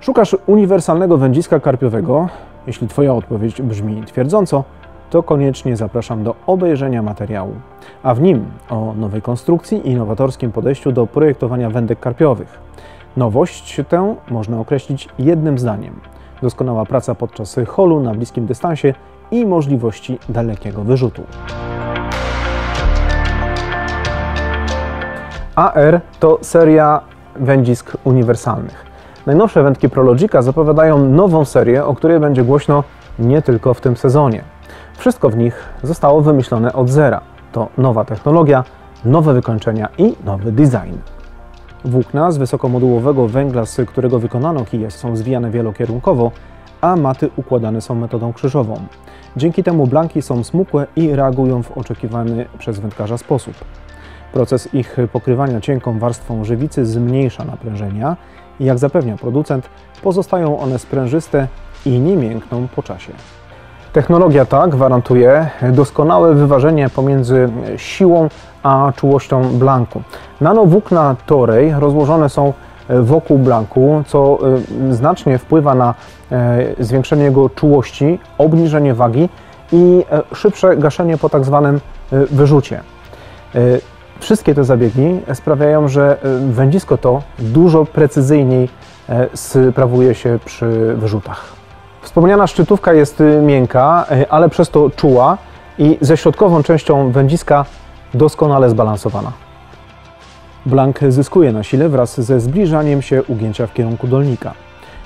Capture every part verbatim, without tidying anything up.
Szukasz uniwersalnego wędziska karpiowego? Jeśli Twoja odpowiedź brzmi twierdząco, to koniecznie zapraszam do obejrzenia materiału, a w nim o nowej konstrukcji i nowatorskim podejściu do projektowania wędek karpiowych. Nowość tę można określić jednym zdaniem. Doskonała praca podczas holu na bliskim dystansie i możliwości dalekiego wyrzutu. A R to seria wędzisk uniwersalnych. Najnowsze wędki Prologica zapowiadają nową serię, o której będzie głośno nie tylko w tym sezonie. Wszystko w nich zostało wymyślone od zera. To nowa technologia, nowe wykończenia i nowy design. Włókna z wysokomodułowego węgla, z którego wykonano kije, są zwijane wielokierunkowo, a maty układane są metodą krzyżową. Dzięki temu blanki są smukłe i reagują w oczekiwany przez wędkarza sposób. Proces ich pokrywania cienką warstwą żywicy zmniejsza naprężenia i, jak zapewnia producent, pozostają one sprężyste i nie miękną po czasie. Technologia ta gwarantuje doskonałe wyważenie pomiędzy siłą a czułością blanku. Nanowłókna Torey rozłożone są wokół blanku, co znacznie wpływa na zwiększenie jego czułości, obniżenie wagi i szybsze gaszenie po tak zwanym wyrzucie. Wszystkie te zabiegi sprawiają, że wędzisko to dużo precyzyjniej sprawuje się przy wyrzutach. Wspomniana szczytówka jest miękka, ale przez to czuła i ze środkową częścią wędziska doskonale zbalansowana. Blank zyskuje na sile wraz ze zbliżaniem się ugięcia w kierunku dolnika.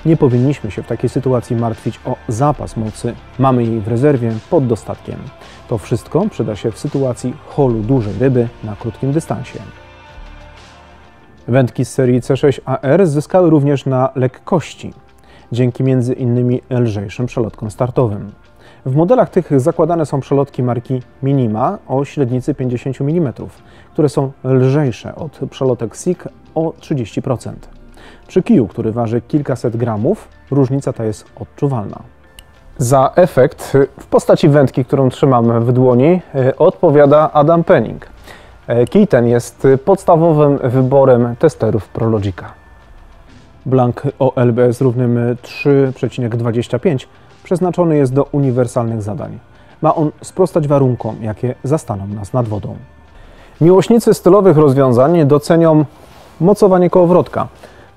Nie powinniśmy się w takiej sytuacji martwić o zapas mocy. Mamy jej w rezerwie pod dostatkiem. To wszystko przyda się w sytuacji holu dużej ryby na krótkim dystansie. Wędki z serii C sześć A R zyskały również na lekkości, dzięki między innymi lżejszym przelotkom startowym. W modelach tych zakładane są przelotki marki Minima o średnicy pięćdziesiąt milimetrów, które są lżejsze od przelotek S I G o trzydzieści procent. Przy kiju, który waży kilkaset gramów, różnica ta jest odczuwalna. Za efekt w postaci wędki, którą trzymam w dłoni, odpowiada Adam Penning. Kij ten jest podstawowym wyborem testerów Prologica. Blank O L B z równym trzy przecinek dwadzieścia pięć przeznaczony jest do uniwersalnych zadań. Ma on sprostać warunkom, jakie zastaną nas nad wodą. Miłośnicy stylowych rozwiązań docenią mocowanie kołowrotka.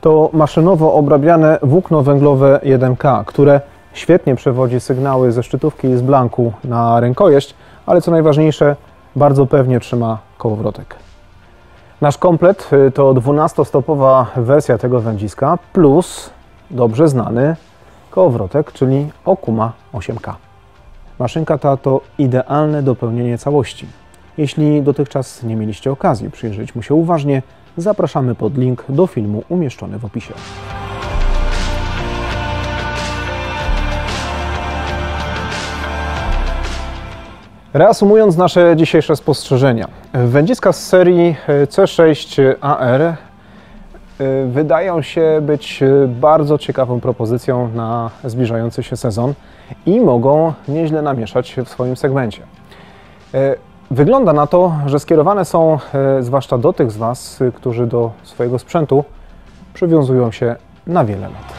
To maszynowo obrabiane włókno węglowe jeden K, które świetnie przewodzi sygnały ze szczytówki i z blanku na rękojeść, ale co najważniejsze, bardzo pewnie trzyma kołowrotek. Nasz komplet to dwunastostopowa wersja tego wędziska plus dobrze znany kołowrotek, czyli Okuma osiem K. Maszynka ta to idealne dopełnienie całości. Jeśli dotychczas nie mieliście okazji przyjrzeć mu się uważnie, zapraszamy pod link do filmu umieszczony w opisie. Reasumując nasze dzisiejsze spostrzeżenia, wędziska z serii C sześć A R wydają się być bardzo ciekawą propozycją na zbliżający się sezon i mogą nieźle namieszać w swoim segmencie. Wygląda na to, że skierowane są zwłaszcza do tych z Was, którzy do swojego sprzętu przywiązują się na wiele lat.